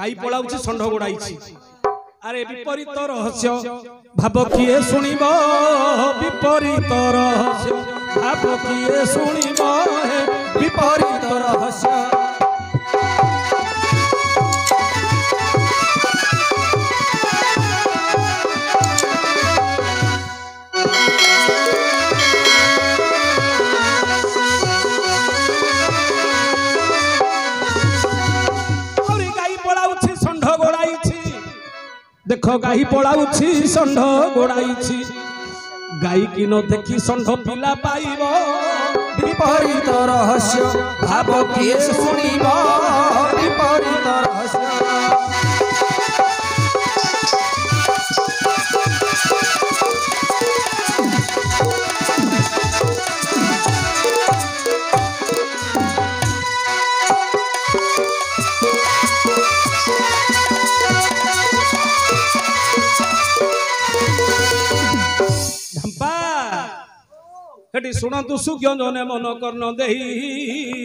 गाई पलाउछि षंढ गोड़ाइछि अरे विपरीत रहस्य भाव किए सुनिबो विपरीत रहस्य भाव किए सुनिबो विपरीत रहस्य देख गाई पलाउछि षंढ गोड़ाइछि गाई की न देखी षंढ पिला पाइबो विपरीत रहस्य भाव किए सुनिबो विपरीत शुणतु सुजने मन कर्ण देही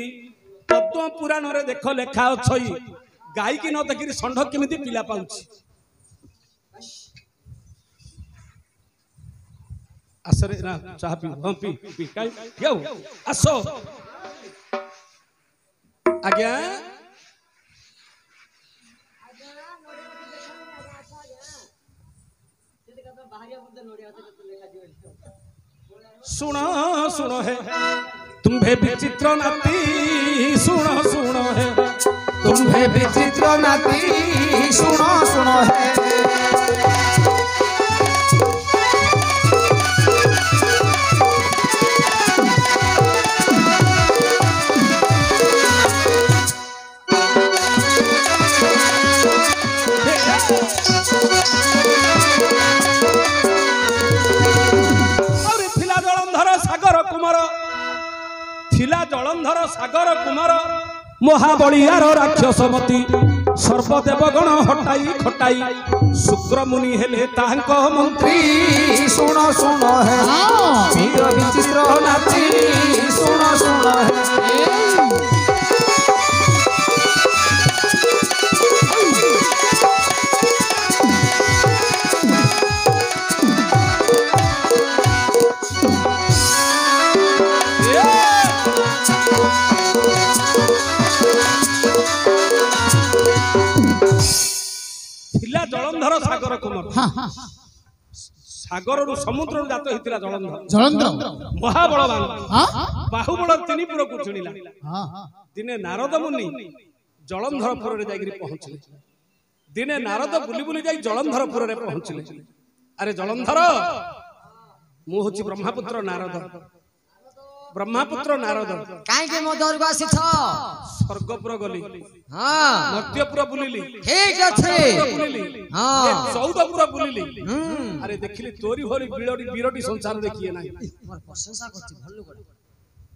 पद्म पुराण रे देख लेखा अच्छी गाई की न देखी षंढ केमिति पिला पाउछि आसरे ना चाह पी हम पी पी काई जाऊ आसो आज्ञा सुनो सुनो है तुम्हे विचित्र नाती सुनो सुनो है तुम्हे विचित्र नाती सुनो सुनो है जलंधर सागर कुमार महाबलियार राक्षसमती सर्वदेवगण हटाई खटाई शुक्रमुनि हेले तांक मंत्री सुन सुन है वीर विचित्र नाची सुन सुन है सागर कुमार सागर रु समुद्र रु जात हितिला जलंधर जलंधर महाबलवान बाहुबल तिनीपुर को चुनिला दिने नारद मुनि जलंधरपुर रे जाई पहुँचले दिने नारद बुली बुली जाई जलंधरपुर रे पहुँचले अरे जलंधर मु होछि ब्रह्मपुत्र नारद काई के मो दरगा से छ स्वर्गपुर गली हां मध्यपुर बुलिली ठीक अछि हां चौदपुर बुलिली अरे देखिली तोरी होली बिलोडी बिरोडी संसार देखिए नाही मोर प्रशंसा करछि भल्लु गड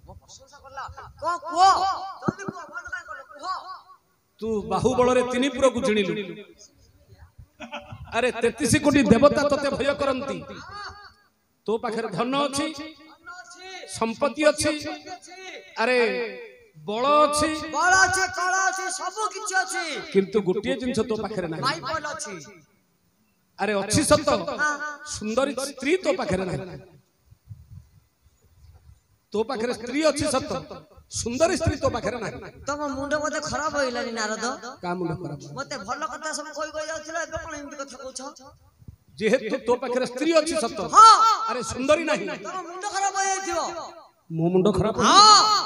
मो प्रशंसा करला को को जल्दी को बंद काय करलो को तू बाहुबल रे तिनीपुर को जिणिलु अरे 33 कोटी देवता तते भय करंती तो पाखर धन अछि संपत्ति अच्छी अरे बड़ अच्छी कला अच्छी सब किछ अच्छी किंतु गुटिए जिंस तो पाखरे ना भाई बल अच्छी अरे अच्छी सत सुंदर स्त्री तो पाखरे ना तो पाखरे स्त्री अच्छी सत सुंदर स्त्री तो पाखरे ना तम मुंड मते खराब होइलानी नारद का मुंड खराब मते भलो कथा सब कोइ कोइ जाउथिला एबे कोन एमति कथा कहछो जेहेतु तो पाखरे स्त्री अच्छी सत हां अरे सुंदरी नाही तम मुंड खराब होइथियो मो मुंड खराब हां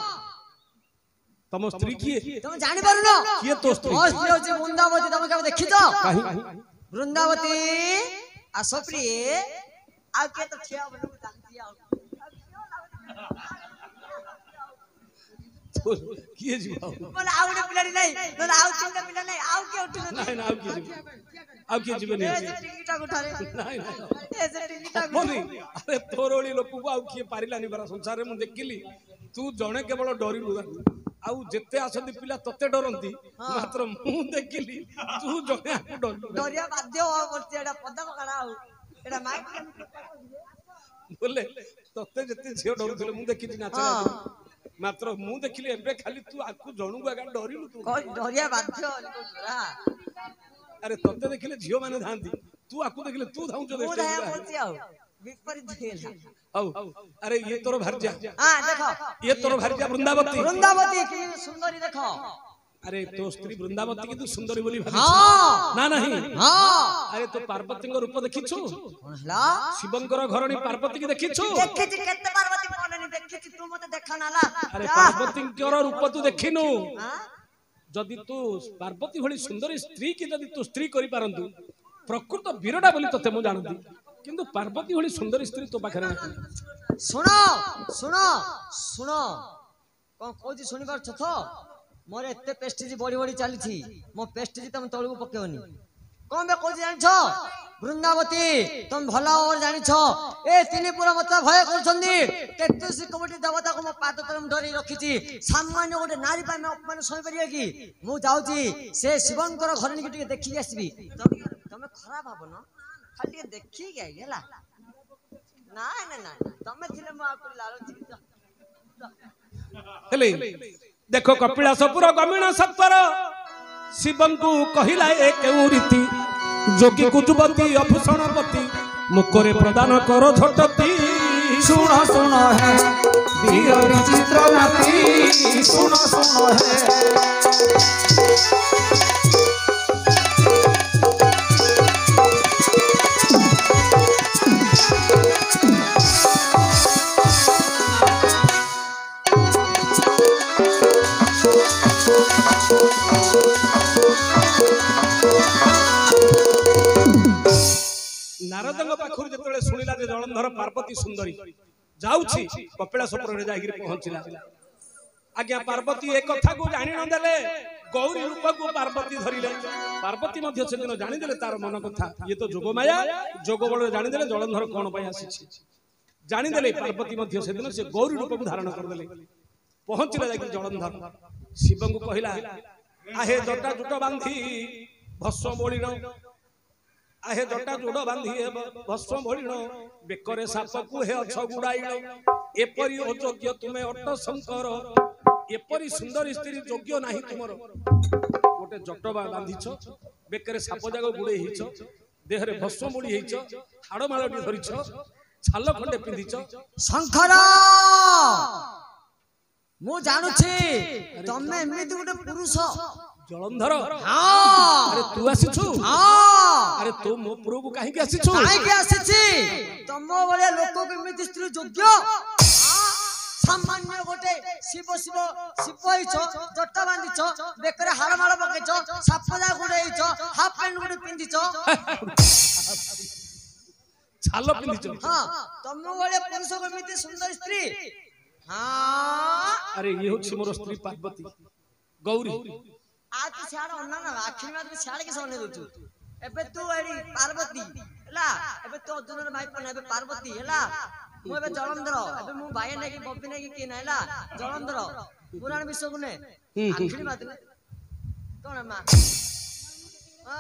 तम स्त्री की तम जानि पारुनो की तो स्त्री हो जे वृंदावती तम के देखि तो वृंदावती आ सोप्रिय आ के तो ठिया बनु जानती आ की जीवा मन आउडे पिलाडी नाही न आउ चिंता पिला नाही आउ के उठो नाही ना आउ की अब के जीवन है टिकिटा उठारे नहीं ए जे टिकिटा बोली अरे तोरोली लोक को आउ के पारिलानी बरा संसार रे मु देखिली तू जणे केवल डरिलु आउ जत्ते आसंती पिला तत्ते डरंती मात्र मु देखिली तू जणे डरिया बाध्य हो करती एडा पदम करा आउ एडा माइक बोले तत्ते जत्ते झियो डरुथले मु देखिली नाच मात्र मु देखिली एबे खाली तू आकु जणु आगा डरिलु तू डरिया बाध्य अरे तोते देखले झियो माने धान दी तू आकु देखले तू धाउ जो देखले ओ बोलती आओ विपरीत झेला आओ अरे ये तोरो भरजा हां देखो ये तोरो भरजा वृंदावती वृंदावती की सुंदरी देखो अरे तो स्त्री वृंदावती की तू सुंदरी बोली भाई हां ना नहीं हां अरे तो पार्वती को रूप देखि छु हला शिवंकर घरणी पार्वती की देखि छु देखि छी केते पार्वती बोलनी देखि छी तू मते देखानाला अरे पार्वती केरो रूप तू देखिनु हां जदि तू पार्वती भली सुंदरी स्त्री की जदि तू स्त्री करि पारंतु प्रकृत वीरडा बोली तते मु जानती किंतु पार्वती भली सुंदरी स्त्री तो पाखरे सुनो सुनो सुनो कोन कोजी सुनि पार छथो मोर एते पेस्टिज बड़ी बड़ी चली छी मो पेस्टिज तुम तळु पकेवनी कोन बे कोजी जानि छो वृंदावती तुम भला और जानि छो ए तिनीपुर मत भय करछंदी 33 कोटी देवता को म पाद तलम धरि रखी छी सामान्य गोटे नारी पा म अपमान सहि परिया की मु जाउ छी से शिवंकर घरनी के टिके देखि आसीबी तमे खराब हबो न खाली देखि गय हला ना ना ना तमे थिले म आपन लाल छी हेले देखो कपिलासपुर गमिना सत्वर शिवंकु कहिला ए केउ रीति जोगी कुजुपति अभूषणपति मुखरे प्रदान करो झटती सुन सुन है वीर विचित्रमती सुन सुन है नारदंग पाखुर जतले सुनिला जे जलंधर पार्वती सुंदरी जाउछि कपिलासपुर रे जाई गिर पहुंचला आज्ञा पार्वती ए कथा को जानि न देले गौरी रूप को पार्वती धरिले पार्वती मध्ये से दिन जानि देले तार मन कथा ये तो जोग माया जोग बल रे जानि देले जलंधर कोन पय आसी छि जानि देले पार्वती मध्ये से दिन से गौरी रूप को धारण कर देले पहुंचला जाई जलंधर शिवंग को कहिला आहे जटा जुटो बांधी भस्म बोलिनो आहे जटा जोड़ बांधी भस्म भोलिनो बेकरे साप को हे अछ गुडाइनो एपरी अयोग्य तुमे अट शंकर एपरी सुंदर स्त्री योग्य नाही तुमरो गोटे जट बांधीछ बेकरे साप जागो गुडे हिचो देहरे भस्म बोली हिचो हाड़ माळडी धरिछो छाल खंडे पिंधीछ शंकर मु जानू छी तमे एमिति गोटे पुरुष जलंधर हां अरे तू आसीछु हां अरे तू मो पुरु को काहे के आसीछि तमो बले लोक के एमिति स्त्री योग्य सामान्य गोटे शिव शिव शिव होइछ जट्टा बांधिछ बेकर हाड़ माळ बकेछ सापदा गुडेइछ हाफ पैंट गुडे पिंधिछ छाल पिंधिछ हां तमो बले पुरुष के एमिति सुंदर स्त्री हां अरे ये होछि मोर स्त्री पार्वती गौरी आज छाड़ होना ना आखिर में तो छाड़ के सोने दो तू एबे तू एड़ी पार्वती हला एबे तो अर्जुन भाई पने एबे पार्वती हला मु एबे जलंधर एबे मु भाई ने की बब्बी ने की के ना हला जलंधर पुराण विश्व को ने आखिर बात ने कोन मां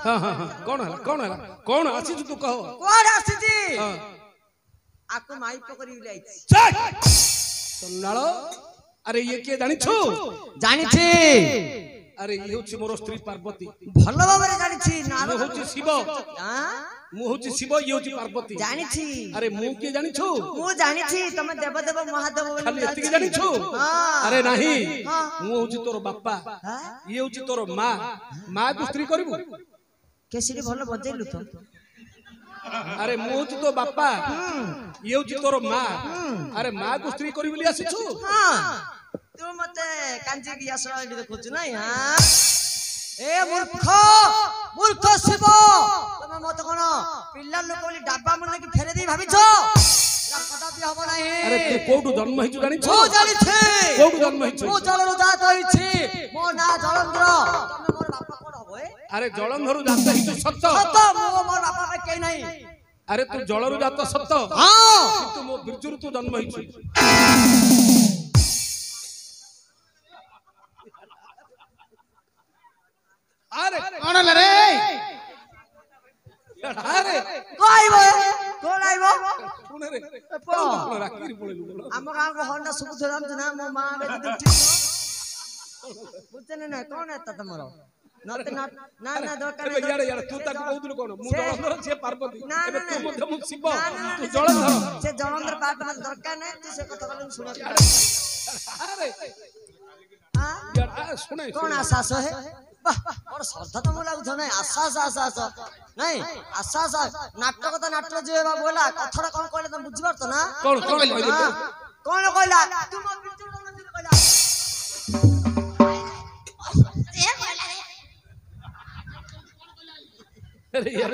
हां हां कौन आसी तू कहो कौन आसी जी हां आको माई पकरी ले आई चल नालो अरे ये के जानि छी अरे ये होछि मोर स्त्री पार्वती भलो बारे जानि छी नाम होछि शिव हां मु होछि शिव ये होछि पार्वती जानि छी अरे मु के जानि छु मु जानि छी तमे देवदेव महादेव बोली खाली के जानि छु हां अरे नाही मु होछि तोर बापा ये होछि तोर मां मां को स्त्री करबू केसिरी भलो बजेलु तो अरे मु होछि तो बापा ये होछि तोर मां अरे मां को स्त्री करबी ले आसी छु हां तू मते कांजी की आश्रय दे खोज नहीं हां ए मूर्ख मूर्ख शिव तुम मत कोन पिल्ला लोक बोली डब्बा मन की फेरे दे भाबी छो ना कदा भी हो नहीं अरे तू कोठू जन्म हिचू जानि छो जानि छे कोठू जन्म हिचू मो जल रो जात होई छी मो ना जलंधर तुम मोर बापा कोन होबो ए अरे जलंधर जात हिचू सत्य सत्य मो मोर बापा पे के नहीं अरे तू जल रो जात सत्य हां किंतु मो बिरजुर तू जन्म हिचू अरे कौन ले रे अरे कोन आइबो कोन रे कोन राखी पळेलु हम गांव को होंडा सुबुधराम जना मो मां बेटी बुझने ना कोन है त तमरो नाटक तो नाटक जी बोला कथा कौन कहले बुझीपार तो ना कौन कहला अरे यार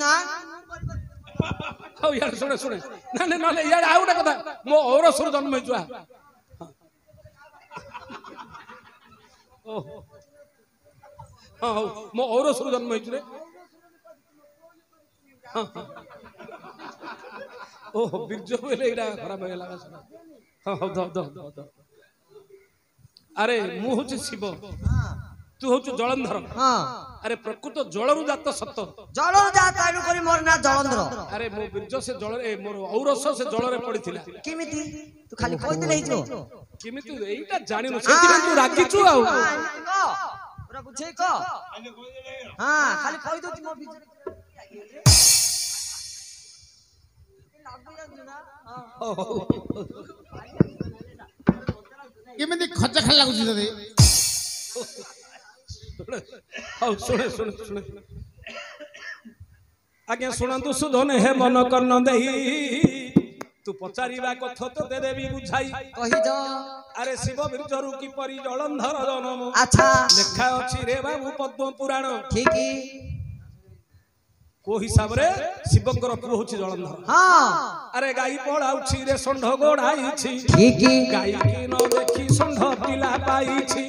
ना यार सुने सुने ना ना यार आउ ना कथा मो और सुर जन्म हो जुआ ओ हां मो और सुर जन्म हो जुरे ओ बिरजो बोले एडा खराब हो गेला हां द द अरे मु हो शिव हां तू हो जलंधर हाँ। अरे प्रकृत जलरू जात सत जलरू जात आनु करी मोर ना जलंधर अरे मो बिरज से जल ए मोर औरस से जल रे पड़ीथिला किमिति तू खाली कोइ दे नै जो किमिति एटा जानिनु सेति तू राखिचू आ पूरा बुझे को हां खाली कोइ दो मो बिरज लागो लागना हां किमिति खच खल लागु छी रे सुने सुने सुने आगे सुनंतु सुधने हे मन कर्ण देही तू पचारिबा कथ तो दे देबी बुझाई कहि जा अरे शिव बिरजरू की परी जलंधर जन्म अच्छा लेखा अछि रे बाबू पद्म पुराण ठीक को हिसाब रे शिवंकर पुर होछि जलंधर हां अरे गाई पळाउछि रे संढ गोढाईछि ठीक गाई के न देखि संढ पिला पाईछि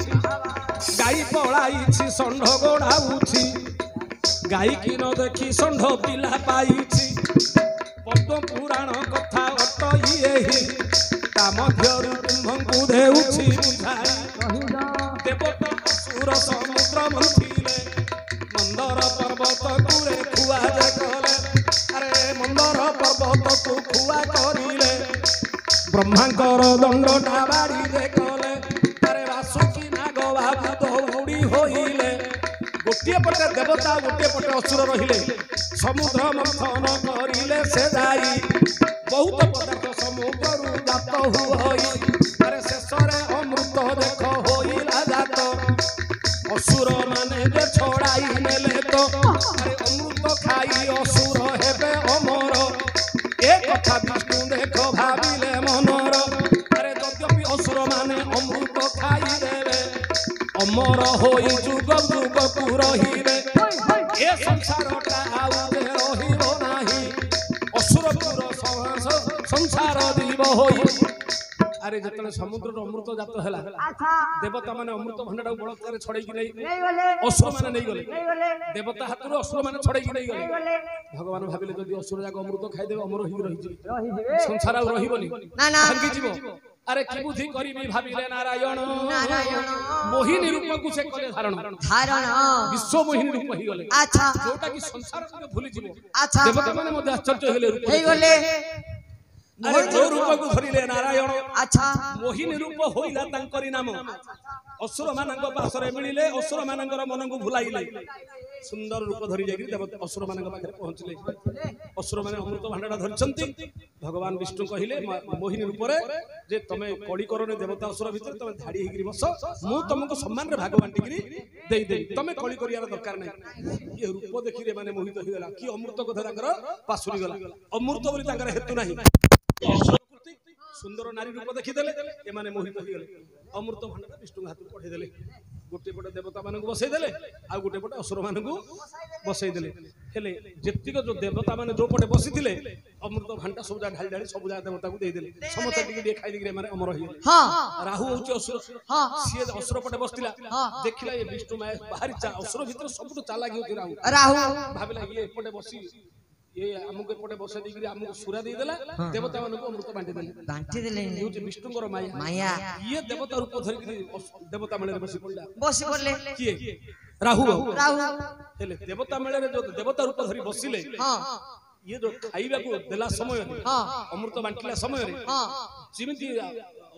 गाई पळाईछि संढ गोढाउछि गाई की न देखि संढ पिला पाईछि पद्म पुराण कथा अटई एही ता मध्यरु कुंभंकु देउछि बुझाई देवता असुर समुद्र मंथिले मंदर पर्वत कुरे खुआ जगले अरे मंदर पर्वत को खुआ करिले ब्रह्मांकर दंडटा बाड़ी देखले अरे वासुकी गोटे पटे देवता गोटे पटे असुर रहिले समुद्र मंथन करिले से जाई बहुत पदार्थ समुद्रु जात होई अरे शेषरे अमृत देख होइला जात असुर माने जे छोड़ाई नेले तो अरे अमृत खाई असुर हेबे अमर ए कथा विष्णु देख भाबिले मनर अरे यद्यपि असुर माने अमृत खाई देबे अमर होई जुग जुग पुरहिबे ए संसारटा आउते रहिबो नाही असुरपुर संसार जीव होई अरे जतने समुद्र अमृत जात हला देवता माने अमृत भंडाडा बळत्कारे छडै कि नै असुर माने नै गले देवता हातुर असुर माने छडै कि नै गले भगवान भाबिले जदि असुर जाग अमृत खाइ देबे अमर होई रहिजे संसार आउ रहिबोनी ना ना भांगी जीवो अरे की बुद्धि करीबी भाबिले नारायण नारायण मोहिनी रूप को से करे धारण धारण विश्व मोहिनी रूप होई गले अच्छा जोटा की संसार को भूली जीवो अच्छा देवता माने मध्य आश्चर्य हेले रूप होई गले अरे जो रूप को धरिले नारायण अच्छा मोहिनी रूप होइला तांकरी नाम असुर मानंग पासरे मिलिले असुर मानंगर मनंगु भुलाइले सुंदर रूप धरि जाई देवता असुर मानंग पाखरे पहुंचले असुर माने अमृत भंडारा धरचंती भगवान विष्णु कहिले मोहिनी रूप रे जे तमे कळीकरण देवता असुर भीतर तमे धाडी हिगिरी बस मु तमको सम्मान रे भगवान टिगिरी देई देई तमे कळी करियार दरकार नै ये रूप देखि रे माने मोहित होई गेला कि अमृत को धराकर पासुरी गेला अमृत बोली ताकर हेतु नाही असुर कृति सुंदर नारी रूप देखि देले ए माने मोहित होई गेले अमृत भंडारा विष्णु हाथ पढ़े देले गोटे पटे देवता मानक बसई देले आ गोटे पटे असुर मानक बसई देले हेले जत्तिक जो देवता माने जो पटे बसि थिले अमृत भंडा सबजा ढाली ढाली सबजा देवता को दे देले समस्त टिके दे खाइ दे माने अमर होइले हां राहु होउछ असुर हां से असुर पटे बसतिला देखिला ये विष्णु माय बाहरी असुर भीतर सबटु चालाक होउ राहु भाबिला ये पटे बसि ये हमके पटे बसई देगिरी हमके सुरा दे देला देवता मानक अमृत बांटी देले ये जे विष्णुकर माया ये देवता रूप धरि देवता माने बसि पड़ले किए राहु हेले देवता मेले जो देवता रूप धरि बसिले हां ये जो खाइबा को देला समय हां अमृत बांटीला समय रे हां जिमिति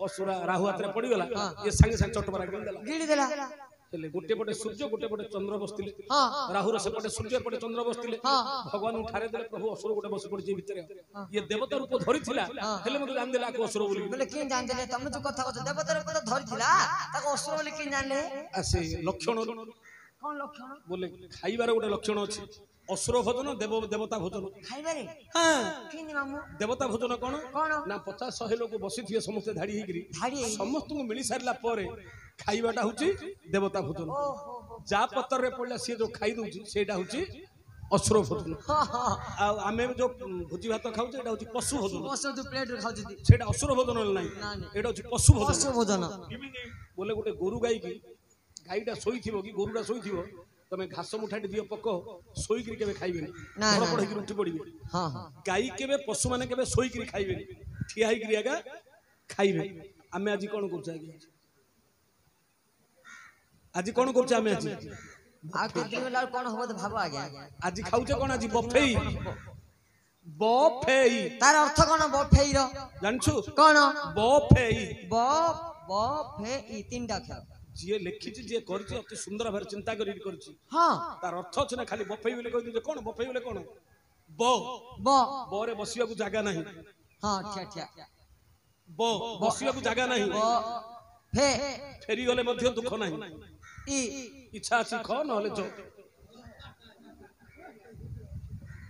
असुर राहु हाथ में पड़गला ये संगे संगे चटमारा गिड़ी देला गोटे पटे सूर्य गोटे पटे चंद्र बसते राहुर से पटे सूर्य पटे चंद्र बसते भगवान उठारे देले प्रभु असुर गोटे बस पड़ी भितर ये देवता रूप धरीला हेले मते जान देला को असुर बोली बोले के जान देले तमे जो कथा कहत देवता रूप धरीला ताको असुर बोली के जान ले असे लक्षण कोन लक्षण बोले खाइबार गोटे लक्षण अछि असुर भोजन देव देवता भोजन खाइबारे हां केनी मामू देवता भोजन कोन कोन ना 50 100 लोग बसि थिए समस्त धाड़ी हिगिरी समस्त को मिली सारला पारे खाइबाटा होची देवता भोजन जा पत्थर रे पड़ला से जो खाइ दोची सेटा होची असुर भोजन आ हमें जो भुजी भात खाउ जे एटा होची पशु भोजन पशु जो प्लेट रे खाउ जे सेटा असुर भोजन नै एटा होची पशु भोजन बोले गोटे गोरु गाय की गायटा सोई थिबो की गोरुडा सोई थिबो तमे घास मुठाडी दियो पको सोई करी केबे खाइबे ना बड़ बड़ उठी पड़िबे हां हां गाय केबे पशु माने केबे सोई करी खाइबे ठिया ही करी आगा खाइबे हमें आज कोन कर चाहिए आज कोन कर चाहिए हमें आज केते बेला कोन होबो त भाबो आगे आज खाउ जे कोन आज बफेई बफेई तार अर्थ कोन बफेई रो जानछु कोन बफेई ब बफेई तीनटा अक्षर जे लिखि जे करछि अति सुंदर भार चिंता करि करछि हां तार अर्थ छ ना खाली बफै बोले कहै जे कोन बफै बोले कोन ब ब ब रे बसिया को जागा नाही हां अच्छा अच्छा ब बसिया को जागा नाही ब हे फेरी गले मध्ये दुख नाही ई इच्छा अछि ख न होले जो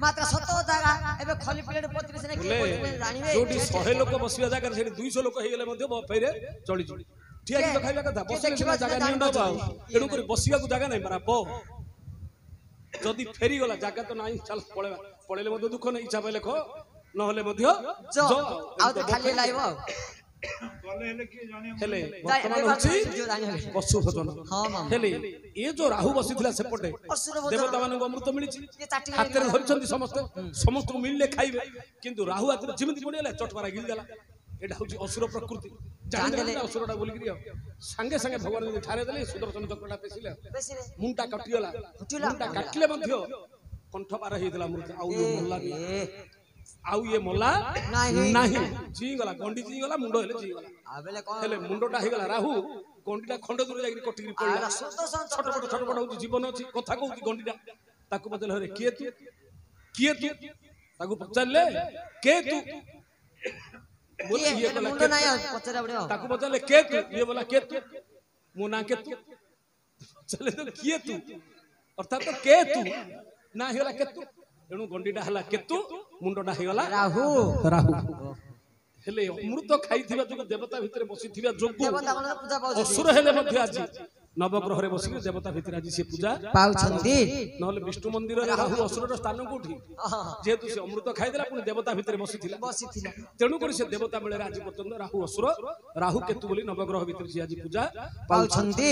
मात्र 70 जागा एबे खली प्लेट 35 ने के बोलबे जानिबे जोडी 100 लोक बसिया जागा रे 200 लोक हेगले मध्ये बफै रे चली चली ठीक है तो खाइबा कथा बसिया जगह नै न पाऊ एनु कर बसिया को जगह नै मारा ब जदी फेरी गला जगह तो नै चल पळेबा पळेले मधे दुख नै इच्छा पहिले खो न होले मधे जो आ तो खाली लाइबो गले हेले के जाने हेले वर्तमान होची पशु भोजन हां मामा हेले ए जो राहु बसितला सेपटे देवता मानको अमृत मिलिछि हाथ रे धरछन्ती समस्त समस्त को मिलले खाइबे किंतु राहु हाथ रे जिमिति पडिला चटमारा गिलगला एटा होची असुर प्रकृति जानले असुरडा बोल गिरियो संगे संगे भगवान ने ठारे देले सुदर्शन चक्रडा पेसिले मुंटा कटियोला मुंटा काटले मध्य कंठ पार हेतला मूर्त आउ ये मोल्ला नि आउ ये मोल्ला नाही नाही जी गला गंडी जी गला मुंडो हेले जी गला आबेले कोन हेले मुंडोटा हे गला राहु गंडीटा खंड दूर जाई कटिरी पडला छोट बड होची जीवन होची कथा कहू गंडीटा ताकू बदल रे किए तू ताकू पचले के तू बोले ये मुंडो नाही पचरा बडे ताकू बतले के तू ये बोला के तू मोना के तू चले तो के तू अर्थात तो के तू ना होला के तू एनु गंडीडा हला के तू मुंडोडा हेला राहु राहु हेले अमृत खाइथिबा जो देवता भितरे बसिथिबा जोग देवता गण पूजा पाउ असुर हेले मध्ये आज नवग्रह रे बसिके देवता भितरे आज से पूजा पाउछंदी नहले विष्णु मंदिर रे राहु असुरर स्थान कोठी जेतु से अमृत खाइदिला पुनी देवता भितरे बसिथिला तेनु करी से देवता बेले राजी पर्यंत राहु असुर राहु केतु बोली नवग्रह भितरे से आज पूजा पाउछंदी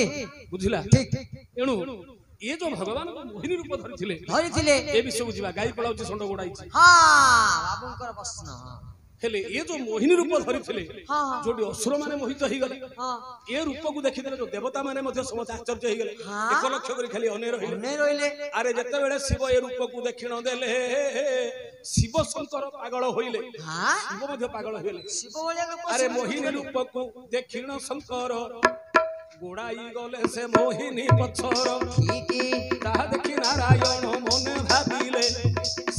बुझिला ठीक एनु ए जो भगवान को मोहिनी रूप धरिथिले ए विषय बुझिबा गाई पळाउची सोंड गोडाईची हां बाबूंकर प्रश्न हेले ए जो मोहिनी रूप धरिथिले जोडी असुर माने मोहित होई गेले ए रूप को देखि देले जो देवता माने मध्य समस्त आश्चर्य होई गेले एक लक्ष करी खाली अने रहिले अरे जत्ते बेले शिव ए रूप को देखिनो देले शिव शंकर पागल होइले हां शिव मध्य पागल होइले शिव बोले अरे मोहिनी रूप को देखिनो शंकर गोडाई गले से मोहिनी पछर की ता देखि नारायण मने भाबिले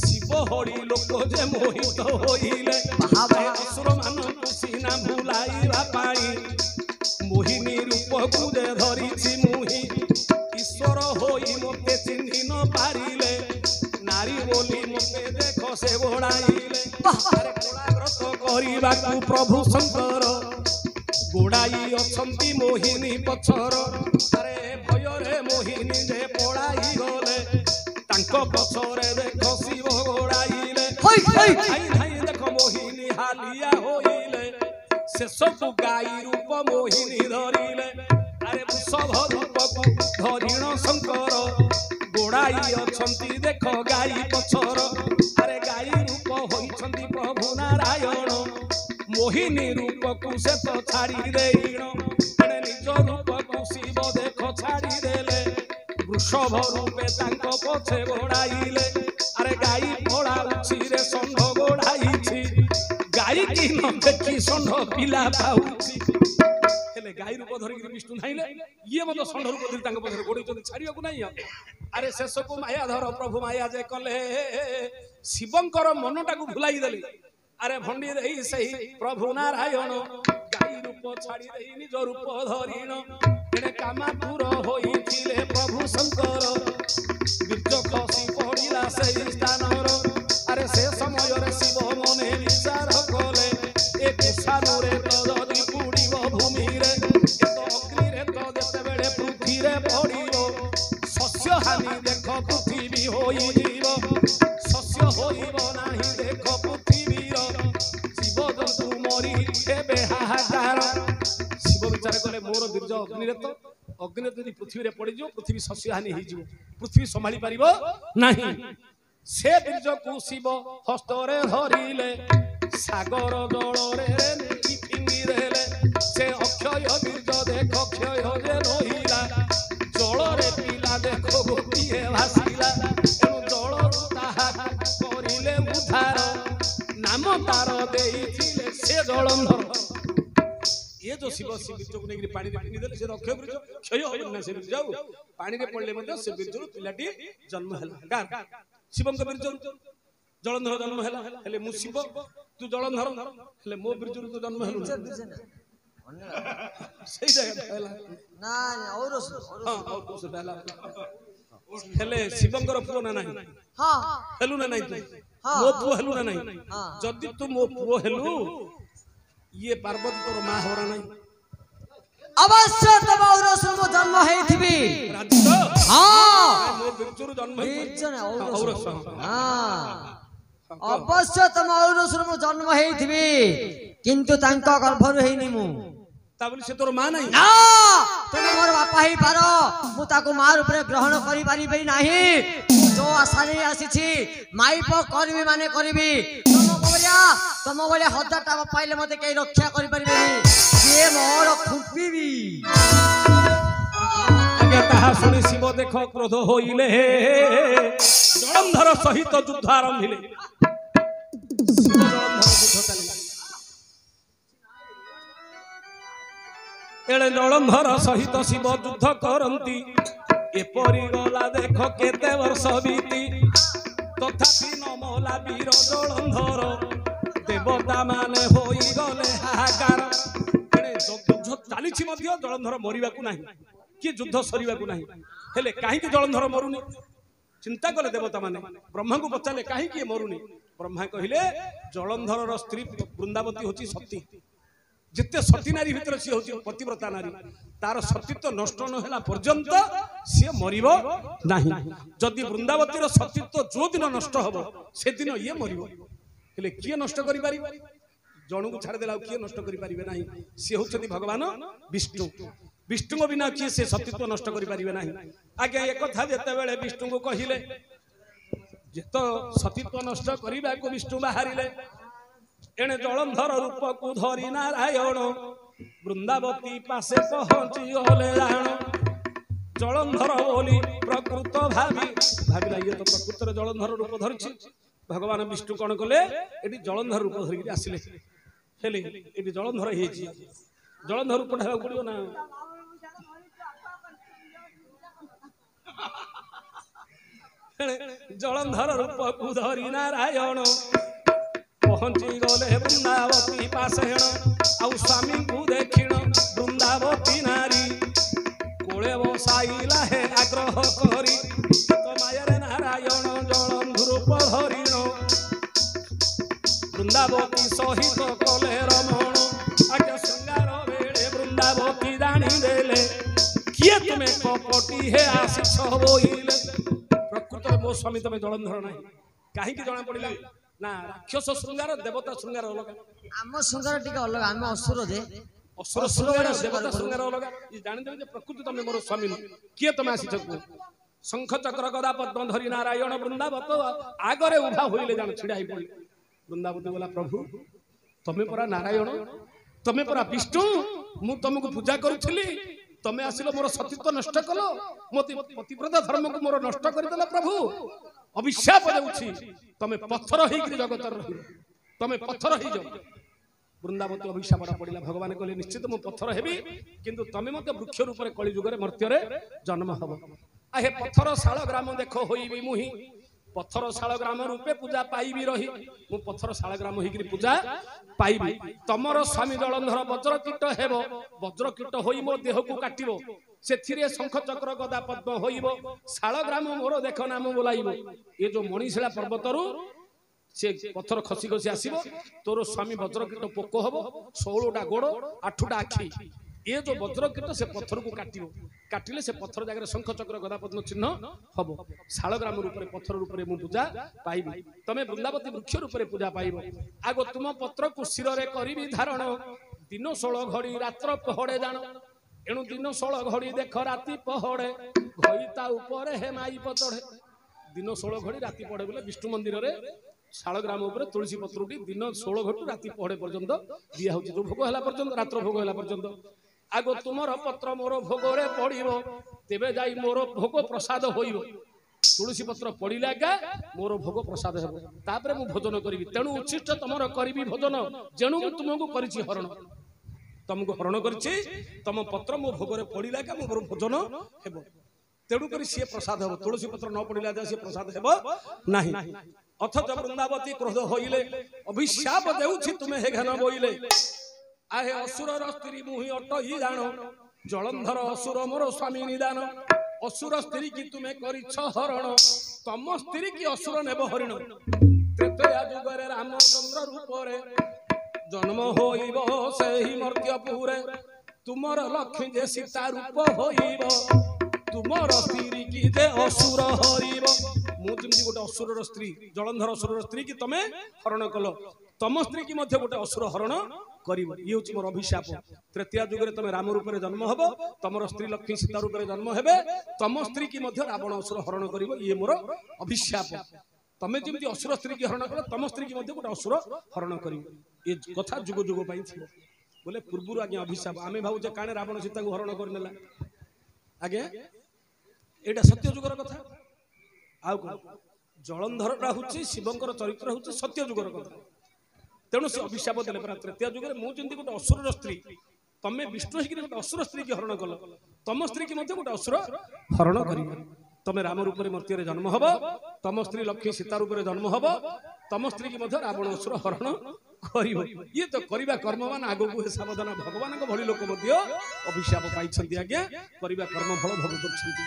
शिव हरि लोक जे मोहित होइले महावे असुर मान तुसिना भुलाईबा पाई मोहिनी रूप गुदे धरिछि मुहि ईश्वर होई मते चिन्हि न पारिले नारी बोली मते देखो से गोडाईले अरे कोलाग्रत करिबा को प्रभु शंकर गोड़ाई असंती मोहिनी पछर अरे भय रे मोहिनी जे पड़ाई गले तांको पछरे देखो शिव गोड़ाईले हाय हाय देखो मोहिनी हालिया होइले शेष को गाई रूप मोहिनी धरिले अरे वृषभ रूप को धरिण शंकर गोड़ाई असंती देखो गाई पछर अरे गाई रूप होइछंती प्रभु नारायण मोहिनी रूप को से तो छाड़ी देइनो अरे निज रूप को शिव देखो छाड़ी देले वृषभ रूपे तांको पछे गोड़ाईले अरे गाई फोड़ा उछि रे संघ गोड़ाईछि गाई गाई न देखी षंढ पिला पाउसी हेले गाई रूप धरि बिष्णु नाइले ये मत षंढ रूप धरि तांग पछरे गोडी चोदी छाड़ियो को नाही अरे शेष को माया धर प्रभु माया जे कले शिवंकर मनटा को भुलाई देले अरे भंडी रही सही प्रभु नारायण गाई रूप छाड़ी रही निज रूप धरिण एने कामातुर होइथिले प्रभु शंकर बिरज कसी पडिला सही स्थानर अरे से समय रे शिव मने विचार कोले ए पेशानो रे तदि पुडीबो भूमि रे ए तो अग्नि रे तो जते बेले पृथ्वी रे पडियो सस्य हानि देखो पृथ्वी होई जीव सस्य होइबो नाही देखो पृथ्वी रो जीव जंतु मरी एबे हाहाकार शिव विचार कोले मोर बिरज अग्नि रे तो अग्नि जदी पृथ्वी रे पडियो पृथ्वी सस्य हानि होई जीव पृथ्वी संभाली पारिबो नाही से बीज को शिव हस्तरे धरिले सागर जल फिंगी रेले से अक्षय बीज देख अक्षय जे रहिला जल रे पीला देख गोटे भाषिला एणु जल ताहा करिले उद्धार नाम तार देइथिले से जलंधर ये जो शिव शिव बीज को नेकी पानी रे निदेले से अक्षय बीज क्षय होबना से बीज जाऊ पानी रे पड़ले मते से बीज पिलाटी जन्म हला गार शिवम का बिरजो जलंधर जन्म हैला हेले मु शिव तू जलंधर हेले मो बिरजो तू जन्म हैलु सही जगह हैला ना ना और से पहला हेले शिवम कर पुओ ना नहीं हां हेलु ना नहीं हां मो पुओ हेलु ना नहीं जदी तू मो पुओ हेलु ये पार्वती तोर मां होरा नहीं अवश्य तब और से मो जन्म हेथिबी हां बिरजो जन्म है बिरजो और हां अवश्य तम और सुरम जन्म हेथिबी किंतु तांक गर्भर हेनी मु ताबुल से तोर मां नाही ना तमे मोर बापा हे पारो मु ताको मां रूप रे ग्रहण करि पारि बे नाही जो आशा रे आसी छी माई प करबी माने करबी तम बोले हजार टा पाइले मते के रक्षा करि पारिबे जे मोर खुबीबी ताहा सुनी शिव देख क्रोध होइले जलंधर सहित युद्ध आरंभिले एले जलंधर सहित शिव युद्ध करंती एपरी गला देख केते वर्ष बीती तथापि न मोला वीर जलंधर देवता माने होई गले हाहाकार एने युद्ध चालीछि मध्य जलंधर मरिबा को नाही कि युद्ध सरीबा को नाही हेले काहे के जलंधर मरुनी चिंता कले देवता माने ब्रह्मा को पचाले काहे के मरुनी ब्रह्मा कहिले जलंधर रो स्त्री वृंदावती होची सती जिते सती नारी भीतर से होची पतिव्रता नारी तार सतीत्व नष्ट न होला पर्यंत से मरिबो नाही जदी वृंदावती रो सतीत्व जो दिन नष्ट होबो से दिन ये मरिबो हेले के नष्ट करि पारिबो जणु को छाड़ देला के नष्ट करि पारिबे नाही से होचनी भगवान विष्णु विष्णु बिना किए से सतीत्व नष्ट करि परिबे नाही आज्ञा एक कथा जते बेले विष्णु को कहिले जेतो सतीत्व नष्ट करिबा को विष्णु बाहरिले एने जलंधर रूप को धरि नारायण वृंदावती पासे पहुंची होले राण जलंधर बोली प्रकृत भावी भाबिला ये तो प्रकृत रे जलंधर रूप धरछि भगवान विष्णु कोन कले एडी जलंधर रूप धरि आसिले हेले एडी जलंधर हेछि जलंधर रूप ढाबा पड़ियो ना जलंधर रूप को धरि नारायण पहुंची गले वृंदावती पासेण आ स्वामी को देखिण वृंदावती नारी कोले बसाइला हे आग्रह करी तो माया रे नारायण जलंधर रूप धरिण वृंदावती सहित कोले रमण आज्ञा श्रृंगार बेड़े वृंदावती दाणी देले किए तुमे कपटी हे आशीष होइले मो स्वामी तमे जलंधर नाही काहे की जना पडिला ना राक्षस श्रृंगार देवता श्रृंगार अलगा आम श्रृंगार टिके अलगा आम असुर जे असुर श्रृंगार देवता श्रृंगार अलगा इ जानि देबे जे प्रकृति तमे मोर स्वामी के तमे आसी छकु शंख चक्र गदा पद्म धरि नारायण वृंदावत आगरे उभा होइले जान छिडा हि पडले वृंदावत बोला प्रभु तमे परा नारायण तमे परा विष्णु मु तमको पूजा करूथिली तमे आसिलो मोर सतीत्व नष्ट कलो मोती पतिव्रता धर्म को मोर नष्ट कर देला प्रभु अभिशाप देउछि तमे पत्थर हेकि जगतर रहि तमे पत्थर हि जाओ वृंदावन अभिषा मरा पड़ा भगवान कहले निश्चित मु पत्थर हेबी किंतु तमे मते वृक्ष रूप रे कलि युगर मर्त्य रे जन्म हबो। आ हे पत्थर साल ग्राम देखो होइबी मुही पत्थर साल ग्राम रूपे पूजा पाइबी रही मु पत्थर साल ग्राम हिकरी पूजा पाइबी। तमरो स्वामी जलंधर वज्र कीट हेबो वज्र कीट होई मो देह को काटिबो सेथिरे शंख चक्र गदा पद्म होइबो साल ग्राम मोर देखो नाम बोलाइबो। ए जो मणिशिला पर्वत रु से पत्थर खसी खसी आसीबो तोरो स्वामी वज्र कीट पोको हबो 16टा गोड़ 8टा आखी। ये जो वज्र कीट से पत्थर को काटिबो काटिले से पत्थर जगह शंख चक्र गदा पद्म चिन्ह हबो। साल ग्राम रूप रे पत्थर रूप रे मु पूजा पाइबी तमे वृंदावती वृक्ष रूप रे पूजा पाइबो। आगो तुम पत्र को सिर रे करिवि धारण दिन 16 घड़ी रात्र पहड़े जानो एणु दिन 16 घड़ी देख राति पहड़े घईता ऊपर हे माई पतड़े दिन 16 घड़ी राति पहड़े बोले विष्णु मंदिर रे साल ग्राम ऊपर तुलसी पत्रुटी दिन 16 घड़ी राति पहड़े पर्यंत दिया होची जो भोग हला पर्यंत रात्र भोग हला पर्यंत। आगो तुमर पत्र मोर भोगरे पड़िबो तेबे जाई मोर भोग प्रसाद होइबो तुलसी पत्र पड़िला का मोर भोग प्रसाद हेबो तापरे मु भोजन करिवि तेनु उच्छिष्ट तमर करिवि भोजन जेनु मु तुमको करिछि हरण तुमको हरण करिछि तम पत्र मो भोगरे पड़िला का मोर भोजन हेबो तेनु करि से प्रसाद हेबो तुलसी पत्र न पड़िला जा से प्रसाद हेबो नाही। अथच वृंदावती क्रोध होइले अभिशाप देउछि तुमे हे घन बोइले आहे असुर स्त्री मुहि अटही जानो जलंधर असुर मोर स्वामी निदान असुर स्त्री की तुमे करिछ हरण तम स्त्री की असुर नेब हरिण त्रेतया जुगरे रामचंद्र रूपरे जन्म होइबो सेहि मर्त्यपुरे तुमर लक्ष्मी जे सीता रूप होइबो तुमर स्त्री की जे असुर हरिबो। मु जिमि गोटे असुरर स्त्री जलंधर असुरर स्त्री की तमे हरण कलो तम स्त्री की मध्ये गोटे असुर हरण करिवो। ये होची मोर अभिशाप। तृतीय युग रे तमे राम रूप रे जन्म हबो तमरो स्त्री लक्ष्मी सीता रूप रे जन्म हेबे तम स्त्री की मध्ये रावण असुर हरण करिवो। ये मोर अभिशाप। तमे जेमति असुर स्त्री की हरण कलो तम स्त्री की मध्ये गोटे असुर हरण करिवो। ए कथा जुग जुग पई थियो बोले पूर्वरु आगे अभिशाप आमे भाउ जे काने रावण सीता को हरण करनेला आगे एटा सत्य युगर कथा आउ जलंधर राहुची शिवंकर चरित्र होची सत्य युगर कथा तेणु से अभिशाप देले पर तृतीय युगर मु जंती गोटे असुर स्त्री तमे विष्णु हिकरे गोटे असुर स्त्री की हरण कल तम स्त्री की मध्ये गोटे असुर हरण करिवो। तमे राम रूप रे मर्त्य रे जन्म हबो तम स्त्री लक्ष्मी सीता रूप रे जन्म हबो तम स्त्री की मध्ये रावण असुर हरण करिवो। ये तो करिवा कर्मवान आगो को सावधान भगवान को भली लोक मध्ये अभिशाप पाई छथि आगे करिवा कर्म फल भोग करछथि।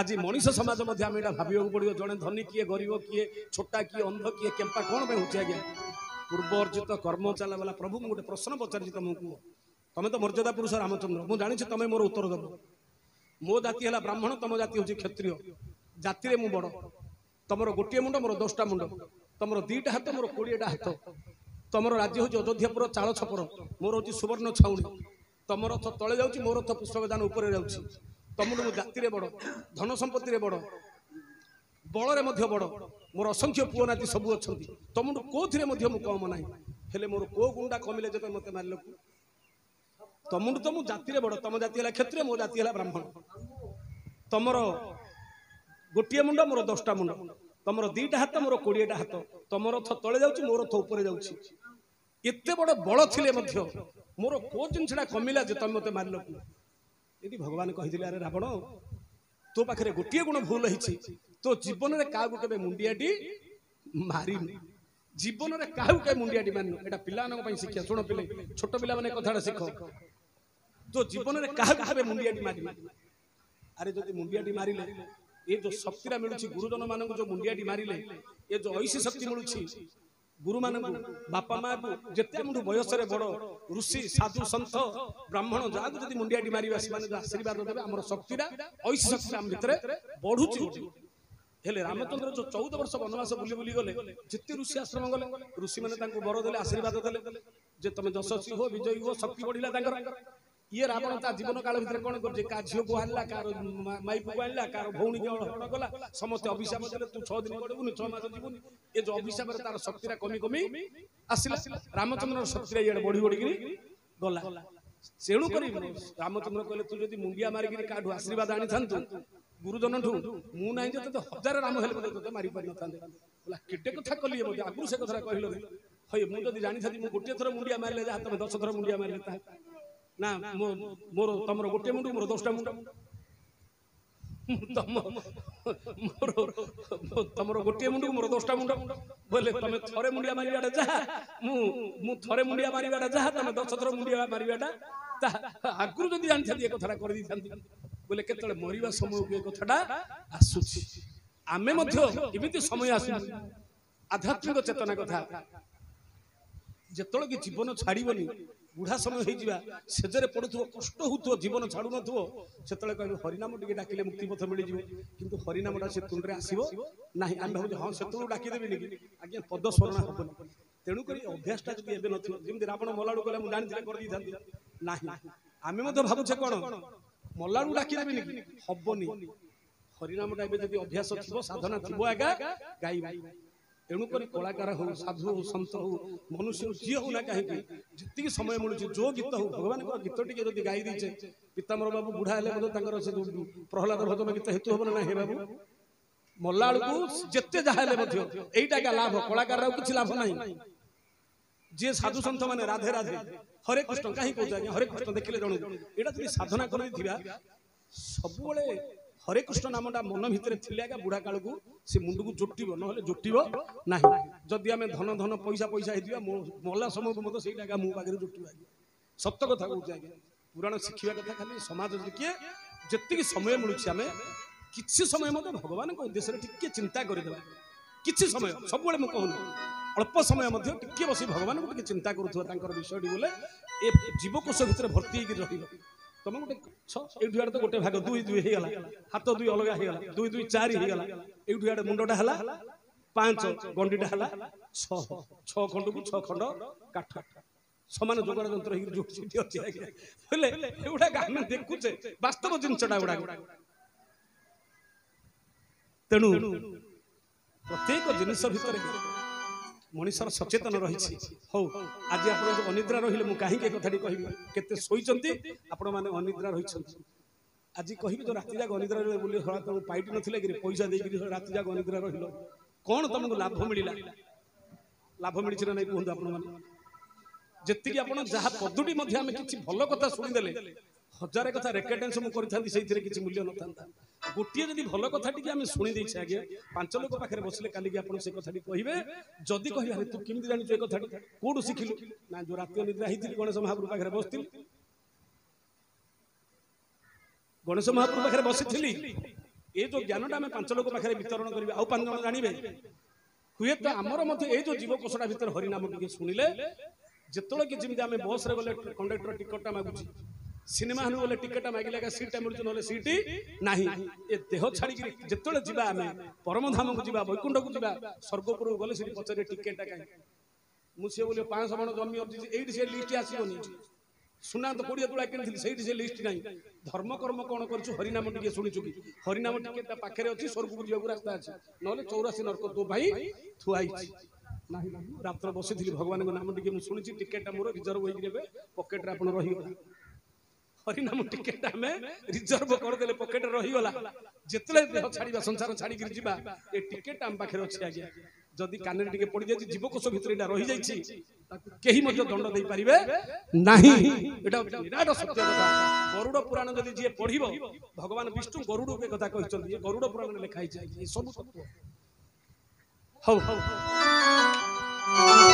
आज मनीष समाज मध्ये हम एटा भाबियो पड़ियो जने धनी किए गरीब किए छोटा किए अंध किए केम्पा कोन पे होछि आगे पूर्व अर्जित कर्म चला वाला प्रभु मु गोटे प्रश्न पचारि तुमको तमे तो मर्यादा पुरुष रामचंद्र मु जानि छी तमे मोर उत्तर देबो। मो जाति हला ब्राह्मण तम जाति होछि क्षत्रिय जाति रे मु बड़ तमरो गोटे मुंड मोर 10टा मुंड तमरो 2टा हाथ मोर 20टा हाथ तमरो राज्य होछि अयोध्यापुर चाल छपर मोर होछि सुवर्ण छाउणी तमरो तो तळे जाउछि मोर तो पुस्तक दान ऊपर जाउछि तमरो जाति रे बड़ धन संपत्ति रे बड़ बळ रे मध्य बड़ मोर असंख्य पुओ नाती सब अच्छा तुमको कौन मध्य कम ना हेले मोर को गुणा कमिले जो मत मारे तुमको तो मुझे जाति बड़ तुम जाति क्षेत्रीय मो जाति ब्राह्मण तुमर गोटे मुंड मोर 10टा मुंड तुमर 2टा हाथ मोर 20टा हाथ तुम रथ तले जाऊँ मोर रथ उपर जाते बड़ बल थे मोर को जिनसा कमिला जे तुम मत मारे ये भगवान कही अरे रावण तो पाखे गोटे गुण भूल हो तो जीवन में क्या के मुंडियाटी मारिन जीवन में क्या मुंडियाटी मारिन एटा पिला शिक्षा शुण पे छोट पिला माने कथा शिख तो जीवन में क्या मुंडियाटी मारिन। अरे जो मुंडियाटी मारिले ये जो शक्ति मिलूँ गुरुजन मान जो मुंडियाटी मारिले ये जो ऐसी शक्ति मिलूँ गुरु मान बापा माँ को जिते बयस बड़ ऋषि साधु सन्थ ब्राह्मण जहाँ जो मुंडियाटी मारे से आशीर्वाद देवे आम शक्ति ऐसी शक्ति आम भितर बढ़ुची। हेले रामचंद्र जो 14 वर्ष वनवास बुली बुली गले जिते ऋषि आश्रम गले ऋषि मैंने बर दे आशीर्वाद दे तुम यशस्वी हो विजयी हो शक्ति बढ़ला ये रावण ता जीवन काल भर कौन कर झील को आनला कार माइक को आनला कार भौणी के हरण कला समस्त अभिशाप दे तू 6 दिन गड़बुनि 6 मास जीवन ये जो अभिशाप तार शक्ति कमी कमी आसला रामचंद्र शक्ति ये बढ़ी बढ़ी गला सेणु कर रामचंद्र कहले तू जदि मुंडिया मारिक काठू आशीर्वाद आनी थांतु गुरुजन ठू मु ना हजार राम हेल्प मारी पार ना बोला केटे कथा कल आगु से कथा कहल मुझे जानी थी गोटे थर मुंडिया मारे जहाँ तुम 10 थर मुंडिया मारे ना मोर तुम गोटे मुंड मोर 10टा मुंड तुम गोटे मुंड मोर 10टा मुंड बोले तुम थे मुंडिया मारे जहाँ थे मुंडिया मारे जहाँ तुम 10 थर मुंडिया मारे आगुरी जब जानी था एक कथा कर बोले के मरवा समय को एक कथा आसू आमे एमती समय आस आध्यात्मिक चेतना कथा जिते कि जीवन छाड़बनी बुढ़ा समय हो सेजरे पड़ू कष्ट हो जीवन छाड़ू नतले कह हरिनाम टे डाकिले मुक्ति पथ मिल जाए कि हरिनामा से तुंडे आसो ना आम भाव हाँ से डाकिदेवी आज पद स्मरण हम तेणुक अभ्यासटा जो एवं नमती रावण मलाड़ू कह जानी करदे ना आम भावचे कौन मलाड़ू डाकिदेवी हबनी हरिनाम टाइम अभ्यास थी साधना थी आगा गाइब तेणुक कलाकार हो साधु हो सन्त हो मनुष्य हो जी होना कहीं जी समय मिलूँ जो गीत हो भगवान गीत टी गाई दीचे पीताम्बर बाबू बुढ़ा है प्रहलाद भगवान गीत हेतु हम ना बाबू मल्ला बेलू जिते जहाँ लाभ कलाकार किसी लाभ ना जी साधु सन्त मैंने राधे राधे हरे कृष्ण कहीं कहते हैं हरे कृष्ण देखिले जन ये साधना कर सब हरे कृष्ण नाम मन भितर थी आगे बुढ़ा काल को सी मुंड को जोट ना जोट ना जदि आम धन धन पैसा पैसा होगा मला समय को मत से मुझे जोट सत कथा कहूँ आगे पुराण शिखा कथा खाली समाज किए जी समय मिलूँ आम किसी समय मत भगवान उद्देश्य टी चिंता करदे किसी समय सब कहूँ अल्प समय टी बस भगवान को चिंता कर विषय बोले ये जीवकोश भितर भर्ती रही तुम गोटे छठ आड़े तो गोटे भाग दुई दुई होगा हाथ दुई अलग होगा दुई दुई चार होगा यूठ आड़े मुंडा है पांच गंडीटा है छंड को छंड काठ सामान जोगाड़ जंत्र बोले आम देखुचे वास्तव जिनटा गुड़ा तेणु प्रत्येक जिनस भर मनुष्य सचेतन रही हौ आज आप अनिद्रा रही कहीं कथी कह के शोचती आपद्रा रही आज कह राति जाक अनिद्रा रही तुम पाइट ना पैसा देकर राति जाक अनिद्रा रही कौन तुमको लाभ मिली ना नहीं कहूँ आपकी आप पदुटी कि भल कथा शुणीदे हजार कथा रेकर्डेन्स मुझे किसी मूल्य न था गोटे जब भल कथा टी शुणी आगे पांच लोक पाखे बसले कल से कथा कहे जदि कह तू किमी जानु कथा कौटू शिखिलु ना जो रात निद्रा होती गणेश महाप्रभु पाखे बस गणेश महाप्रभु पाखे बसी ये जो ज्ञानटा आम पांच लोक पाखे वितरण करेंगे आउ पांच जन जानवे हुए तो आमर ये जो जीवकोशा भितर हरिनाम टी शुणिले जिते कि जमी आम बस गले कंडक्टर टिकटा मागुच सिनेमा हॉल वाले टिकट मागिले का सीट मिलू ना सीट नहीं ये देह छाड़ी जिते जावा आम परमधाम को जावा वैकुंठ को जावा स्वर्गपुर गले पचारे टिकेटा कहीं मुझे बोले 500 मण जमी अर्जी से लिस्ट आसबनी सुना तो कोड़िया तुला किनी से लिस्ट ना धर्म कर्म कौन कर हरिनाम टी शुणु कि हरिनाम टिकेटा पाखे अच्छी स्वर्गपुर जावाक रास्ता अच्छी ना 84 नरक दो भाई थुआई रात बसी भगवान नाम टी शुणी टिकेटा मोर रिजर्व हो पकेट रहीगला हरिनाम टिकेट आम रिजर्व करदे पकेट रहीगला जिते देह छाड़ा संसार छाड़ी जावा ये टिकेट आम पाखे अच्छे आज्ञा जदि कान पड़ जाए जीवकोश भितर यहाँ रही जाई दंड दे पारे ना विराट सत्य कथा गरुड़ पुराण जब जी पढ़ भगवान विष्णु गरुड़ के कथा कहते गरुड़ पुराण में लिखाई सब सत्य हौ